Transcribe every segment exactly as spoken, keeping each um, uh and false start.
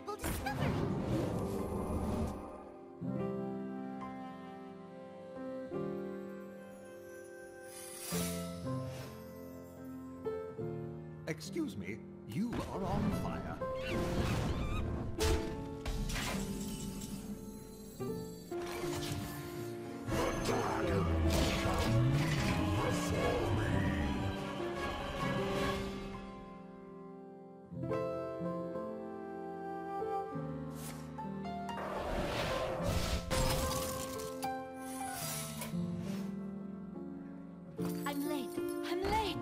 incredible discovery! Excuse me, you are on fire. I'm late. I'm late.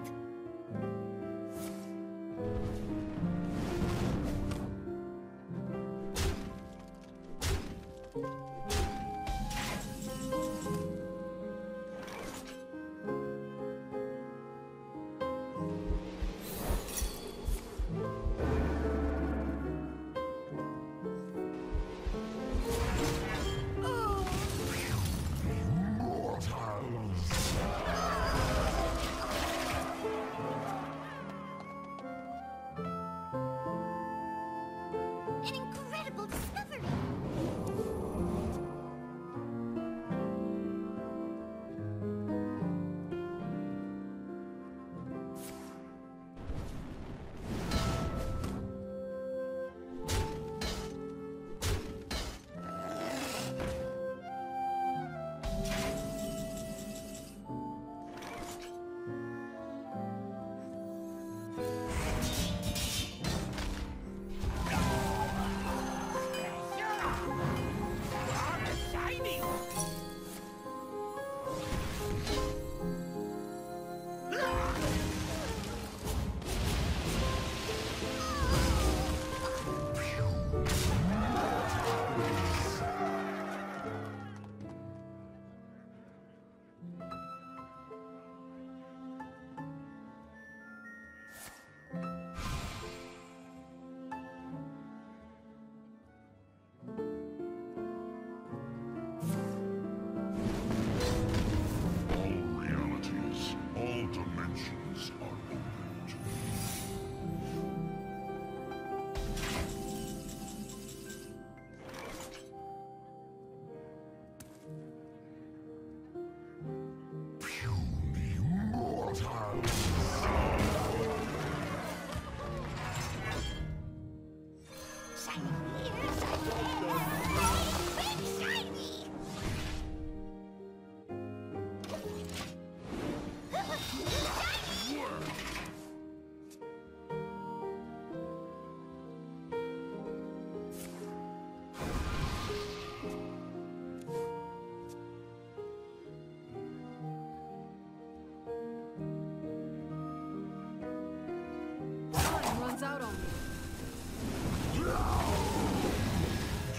Out on me. No!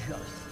Just